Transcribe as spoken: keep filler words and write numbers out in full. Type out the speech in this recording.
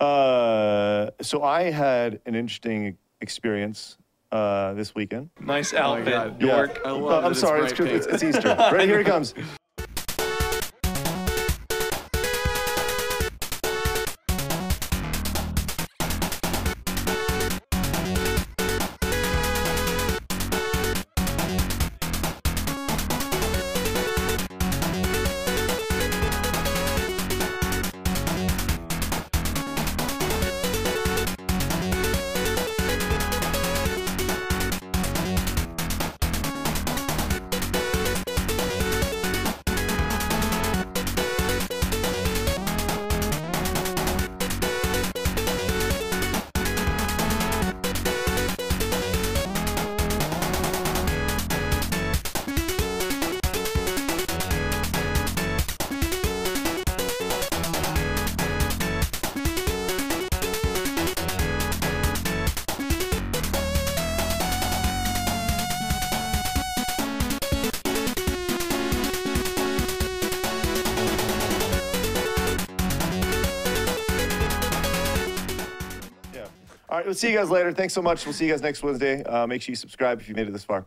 Uh, so I had an interesting experience uh, this weekend. Nice outfit, oh York. Yeah. I love uh, I'm it. sorry, it's, it's, it's Easter. Right, here it comes. All right, we'll see you guys later. Thanks so much. We'll see you guys next Wednesday. Uh, make sure you subscribe if you made it this far.